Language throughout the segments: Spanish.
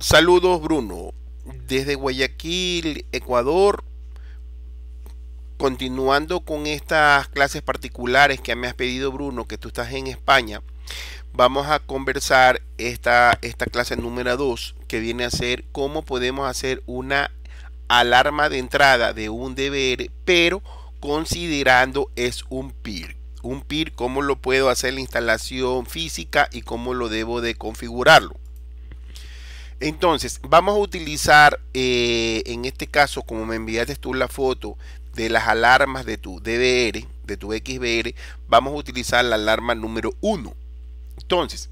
Saludos, Bruno, desde Guayaquil, Ecuador. Continuando con estas clases particulares que me has pedido, Bruno, que tú estás en España, vamos a conversar esta clase número 2, que viene a ser cómo podemos hacer una alarma de entrada de un DVR, pero considerando es un PIR. Un PIR, cómo lo puedo hacer la instalación física y cómo lo debo de configurarlo. Entonces, vamos a utilizar, en este caso, como me enviaste tú la foto de las alarmas de tu DVR, de tu XVR, vamos a utilizar la alarma número 1. Entonces,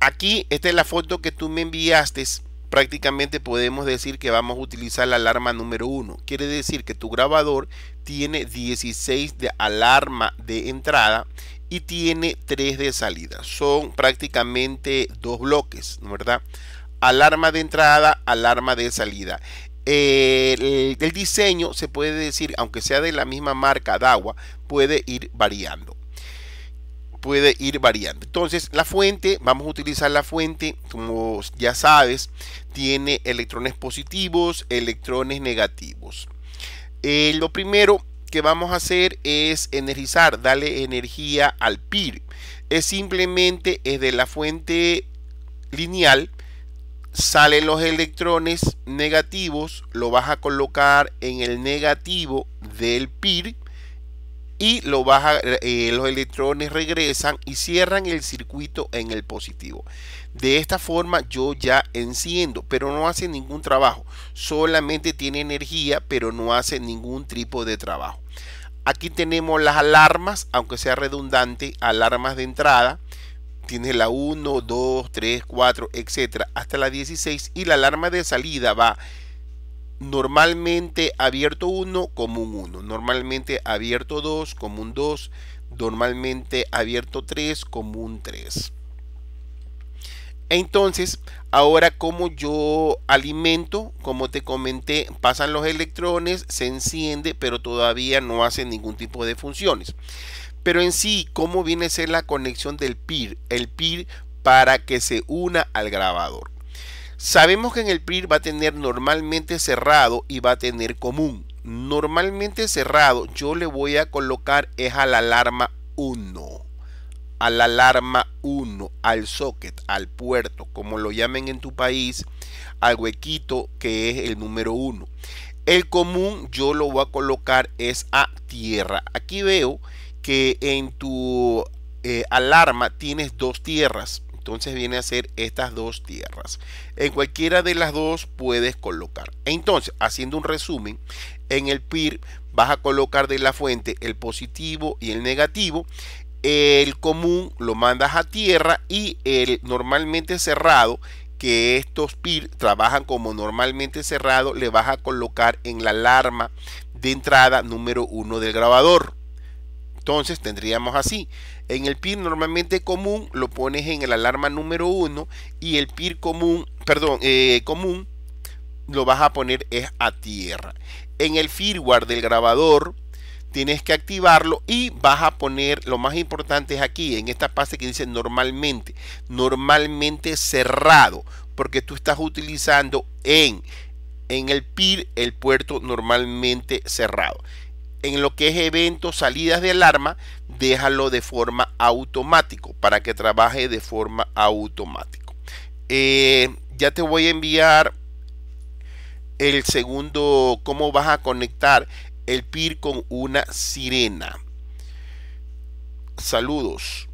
aquí, esta es la foto que tú me enviaste. Prácticamente podemos decir que vamos a utilizar la alarma número 1. Quiere decir que tu grabador tiene 16 de alarma de entrada y tiene 3 de salida. Son prácticamente 2 bloques, ¿verdad? Alarma de entrada, alarma de salida. El diseño, se puede decir, aunque sea de la misma marca DAWA, puede ir variando. Entonces, la fuente, vamos a utilizar la fuente, como ya sabes, tiene electrones positivos, electrones negativos. Lo primero que vamos a hacer es energizar, darle energía al PIR. Es simplemente de la fuente lineal salen los electrones negativos, lo vas a colocar en el negativo del PIR y los electrones regresan y cierran el circuito en el positivo. De esta forma yo ya enciendo, pero no hace ningún trabajo, solamente tiene energía, pero no hace ningún tipo de trabajo. Aquí tenemos las alarmas, aunque sea redundante, alarmas de entrada. Tienes la 1, 2, 3, 4, etcétera, hasta la 16, y la alarma de salida va normalmente abierto 1 como un 1, normalmente abierto 2 como un 2, normalmente abierto 3 como un 3. Entonces, ahora, como yo alimento, como te comenté, pasan los electrones, se enciende, pero todavía no hace ningún tipo de funciones. Pero en sí, ¿cómo viene a ser la conexión del PIR? El PIR para que se una al grabador. Sabemos que en el PIR va a tener normalmente cerrado y va a tener común. Normalmente cerrado yo le voy a colocar es a la alarma 1. A la alarma 1, al socket, al puerto, como lo llamen en tu país, al huequito que es el número 1. El común yo lo voy a colocar es a tierra. Aquí veo que en tu alarma tienes 2 tierras, entonces viene a ser estas 2 tierras. En cualquiera de las 2 puedes colocar. Entonces, haciendo un resumen, en el PIR vas a colocar de la fuente el positivo y el negativo, el común lo mandas a tierra y el normalmente cerrado, que estos PIR trabajan como normalmente cerrado, le vas a colocar en la alarma de entrada número 1 del grabador. Entonces tendríamos así, en el PIR normalmente común lo pones en el alarma número 1 y el PIR común, común lo vas a poner es a tierra. En el firmware del grabador tienes que activarlo y vas a poner, lo más importante es aquí, en esta parte que dice normalmente, normalmente cerrado, porque tú estás utilizando en el PIR el puerto normalmente cerrado. En lo que es eventos, salidas de alarma, déjalo de forma automática para que trabaje de forma automática. Ya te voy a enviar el segundo, cómo vas a conectar el PIR con una sirena. Saludos.